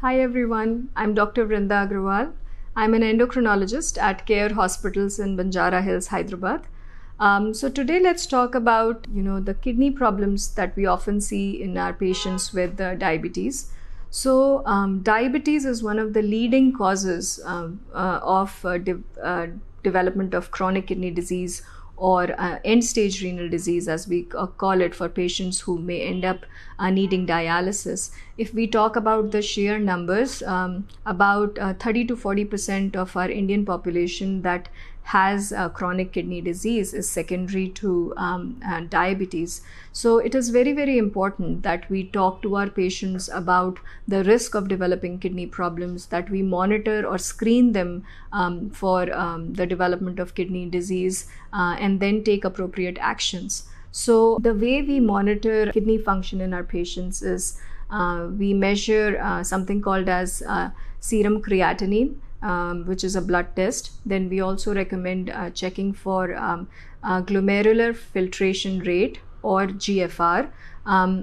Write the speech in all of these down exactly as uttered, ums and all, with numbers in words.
Hi everyone, I'm Doctor Vrinda Agrawal. I'm an endocrinologist at CARE Hospitals in Banjara Hills, Hyderabad. Um, so today let's talk about, you know, the kidney problems that we often see in our patients with uh, diabetes. So um, diabetes is one of the leading causes um, uh, of uh, de uh, development of chronic kidney disease or uh, end-stage renal disease, as we uh, call it, for patients who may end up uh, needing dialysis. If we talk about the sheer numbers, um, about uh, thirty to forty percent of our Indian population that has uh, chronic kidney disease is secondary to um, uh, diabetes. So it is very, very important that we talk to our patients about the risk of developing kidney problems, that we monitor or screen them um, for um, the development of kidney disease uh, and then take appropriate actions. So the way we monitor kidney function in our patients is uh, we measure uh, something called as uh, serum creatinine, Um, which is a blood test. Then we also recommend uh, checking for um, uh, glomerular filtration rate, or G F R, um,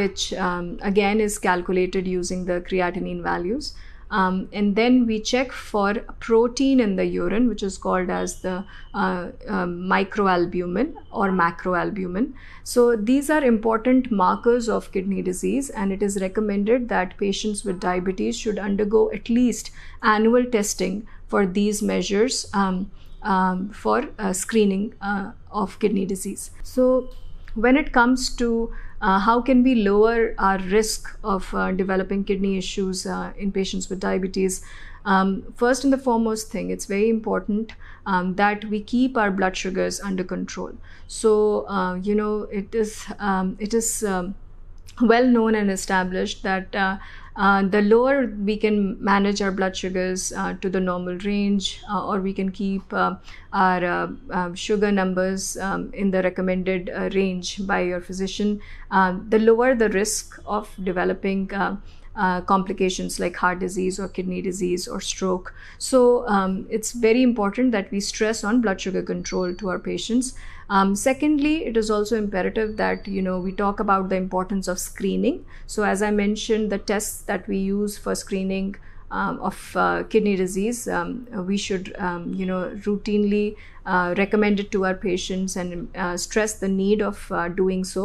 which um, again is calculated using the creatinine values. Um, and then we check for protein in the urine, which is called as the uh, uh, microalbumin or macroalbumin. So these are important markers of kidney disease, and it is recommended that patients with diabetes should undergo at least annual testing for these measures um, um, for uh, screening uh, of kidney disease. So when it comes to Uh, how can we lower our risk of uh, developing kidney issues uh, in patients with diabetes? Um, first and the foremost thing, it's very important um, that we keep our blood sugars under control. So, uh, you know, it is, um, it is um, well known and established that uh, uh, the lower we can manage our blood sugars uh, to the normal range, uh, or we can keep uh, our uh, uh, sugar numbers um, in the recommended uh, range by your physician, uh, the lower the risk of developing uh, Uh, complications like heart disease or kidney disease or stroke. So um, it's very important that we stress on blood sugar control to our patients. Um, secondly, it is also imperative that, you know, we talk about the importance of screening. So as I mentioned, the tests that we use for screening Um, of uh, kidney disease, um, we should um, you know routinely uh, recommend it to our patients and uh, stress the need of uh, doing so.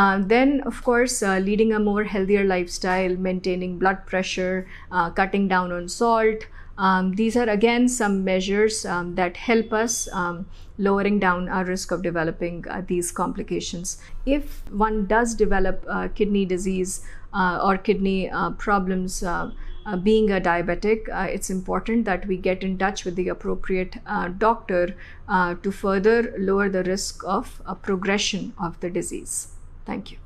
Uh, then of course, uh, leading a more healthier lifestyle, maintaining blood pressure, uh, cutting down on salt. Um, these are again some measures um, that help us um, lowering down our risk of developing uh, these complications. If one does develop uh, kidney disease uh, or kidney uh, problems, uh, Uh, being a diabetic, uh, it's important that we get in touch with the appropriate uh, doctor uh, to further lower the risk of uh, progression of the disease. Thank you.